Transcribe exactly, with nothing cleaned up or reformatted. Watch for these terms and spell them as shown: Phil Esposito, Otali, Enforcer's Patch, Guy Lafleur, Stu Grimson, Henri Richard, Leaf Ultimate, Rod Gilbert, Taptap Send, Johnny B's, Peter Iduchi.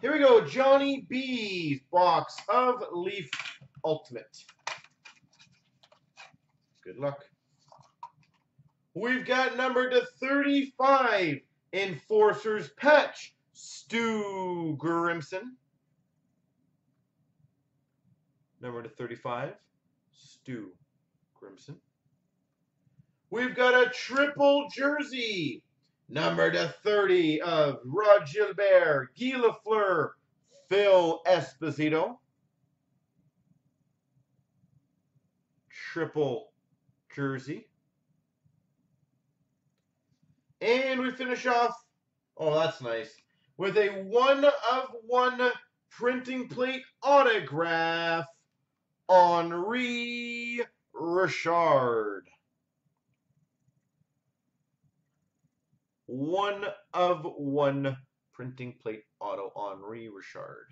Here we go, Johnny B's box of Leaf Ultimate. Good luck. We've got number to thirty-five, Enforcer's Patch, Stu Grimson. Number to thirty-five, Stu Grimson. We've got a triple jersey. Number to thirty of Rod Gilbert, Guy Lafleur, Phil Esposito. Triple jersey. And we finish off, oh, that's nice, with a one of one printing plate autograph, Henri Richard. One of one printing plate auto, Henri Richard.